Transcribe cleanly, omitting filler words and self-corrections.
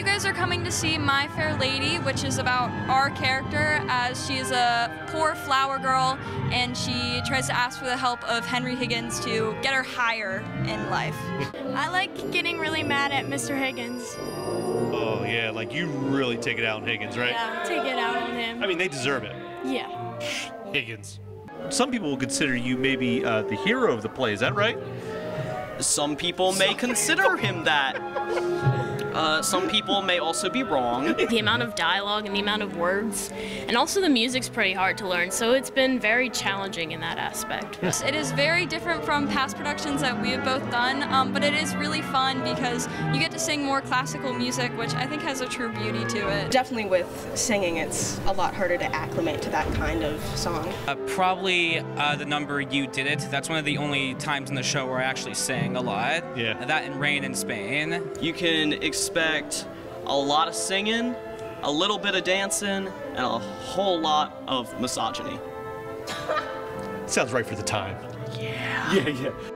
You guys are coming to see My Fair Lady, which is about our character as she's a poor flower girl and she tries to ask for the help of Henry Higgins to get her higher in life. I like getting really mad at Mr. Higgins. Oh yeah, like you really take it out on Higgins, right? Yeah, take it out on him. I mean, they deserve it. Yeah. Higgins. Some people will consider you maybe the hero of the play, is that right? Some people may consider him that. Some people may also be wrong. The amount of dialogue and the amount of words, and also the music's pretty hard to learn, so it's been very challenging in that aspect. Yes. It is very different from past productions that we have both done, but it is really fun because you get to sing more classical music, which I think has a true beauty to it. Definitely with singing, it's a lot harder to acclimate to that kind of song. Probably the number You Did It. That's one of the only times in the show where I actually sang a lot. Yeah. That and Rain in Spain. You can expect a lot of singing, a little bit of dancing, and a whole lot of misogyny. Sounds right for the time. Yeah. Yeah, yeah.